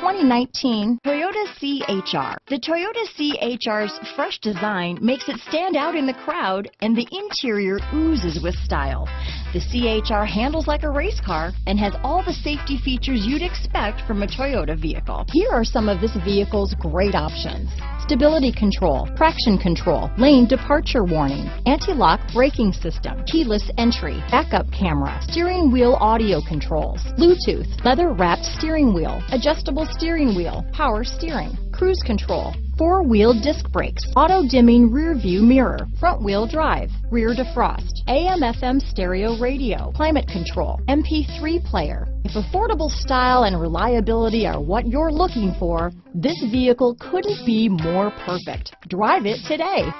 2019 Toyota C-HR. The Toyota C-HR's fresh design makes it stand out in the crowd, and the interior oozes with style. The C-HR handles like a race car and has all the safety features you'd expect from a Toyota vehicle. Here are some of this vehicle's great options: stability control, traction control, lane departure warning, anti-lock braking system, keyless entry, backup camera, steering wheel audio controls, Bluetooth, leather-wrapped steering wheel, adjustable steering wheel, power steering, cruise control, four-wheel disc brakes, auto-dimming rear-view mirror, front-wheel drive, rear defrost, AM/FM stereo radio, climate control, MP3 player. If affordable style and reliability are what you're looking for, this vehicle couldn't be more perfect. Drive it today.